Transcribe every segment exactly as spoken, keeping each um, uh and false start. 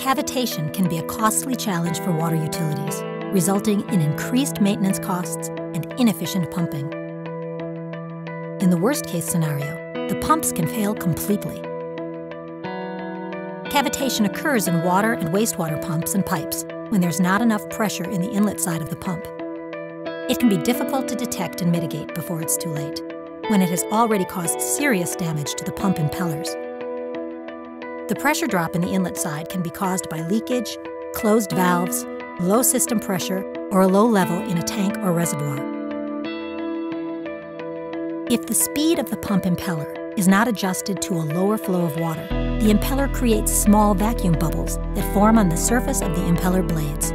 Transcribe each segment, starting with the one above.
Cavitation can be a costly challenge for water utilities, resulting in increased maintenance costs and inefficient pumping. In the worst-case scenario, the pumps can fail completely. Cavitation occurs in water and wastewater pumps and pipes when there's not enough pressure in the inlet side of the pump. It can be difficult to detect and mitigate before it's too late, when it has already caused serious damage to the pump impellers. The pressure drop in the inlet side can be caused by leakage, closed valves, low system pressure, or a low level in a tank or reservoir. If the speed of the pump impeller is not adjusted to a lower flow of water, the impeller creates small vacuum bubbles that form on the surface of the impeller blades.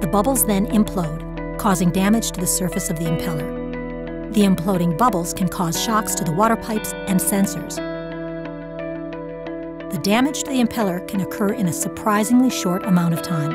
The bubbles then implode, causing damage to the surface of the impeller. The imploding bubbles can cause shocks to the water pipes and sensors. The damage to the impeller can occur in a surprisingly short amount of time.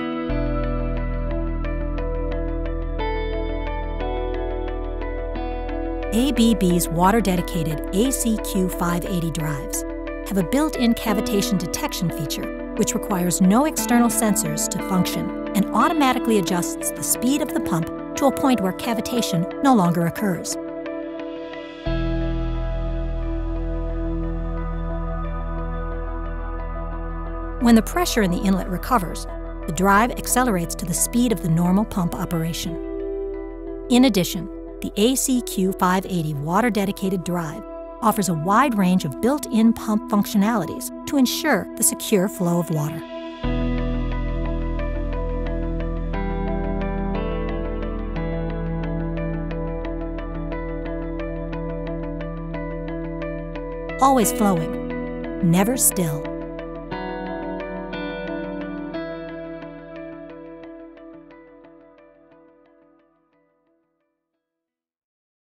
A B B's water-dedicated A C Q five eighty drives have a built-in cavitation detection feature, which requires no external sensors to function and automatically adjusts the speed of the pump to a point where cavitation no longer occurs. When the pressure in the inlet recovers, the drive accelerates to the speed of the normal pump operation. In addition, the A C Q five eighty water-dedicated drive offers a wide range of built-in pump functionalities to ensure the secure flow of water. Always flowing, never still.